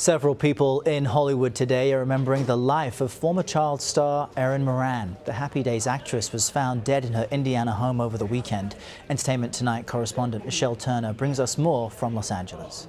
Several people in Hollywood today are remembering the life of former child star Erin Moran. The Happy Days actress was found dead in her Indiana home over the weekend. Entertainment Tonight correspondent Nischelle Turner brings us more from Los Angeles.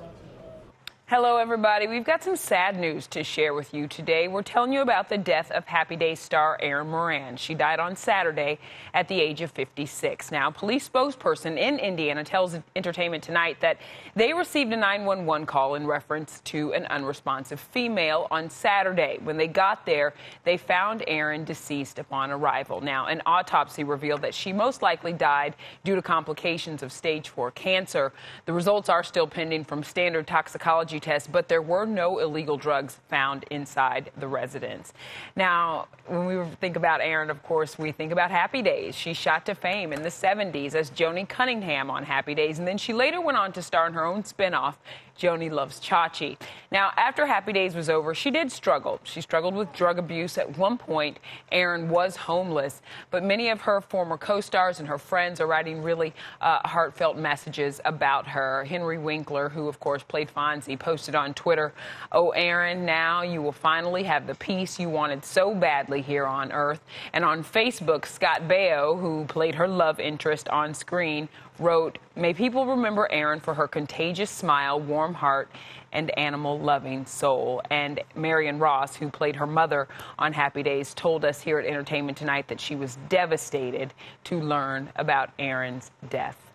Hello, everybody. We've got some sad news to share with you today. We're telling you about the death of Happy Days star Erin Moran. She died on Saturday at the age of 56. Now, a police spokesperson in Indiana tells Entertainment Tonight that they received a 911 call in reference to an unresponsive female on Saturday. When they got there, they found Erin deceased upon arrival. Now, an autopsy revealed that she most likely died due to complications of stage 4 cancer. The results are still pending from standard toxicology test, but there were no illegal drugs found inside the residence. Now, when we think about Erin, of course, we think about Happy Days. She shot to fame in the 70s as Joni Cunningham on Happy Days, and then she later went on to star in her own spinoff, Joanie Loves Chachi. Now, after Happy Days was over, she did struggle. She struggled with drug abuse. At one point, Erin was homeless, but many of her former co-stars and her friends are writing really heartfelt messages about her. Henry Winkler, who, of course, played Fonzie, posted on Twitter, "Oh, Erin, now you will finally have the peace you wanted so badly here on Earth." And on Facebook, Scott Baio, who played her love interest on screen, wrote, "May people remember Erin for her contagious smile, warm heart, and animal-loving soul." And Marion Ross, who played her mother on Happy Days, told us here at Entertainment Tonight that she was devastated to learn about Erin's death.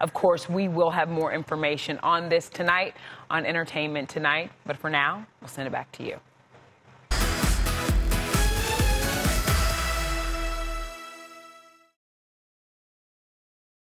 Of course, we will have more information on this tonight on Entertainment Tonight, but for now, we'll send it back to you.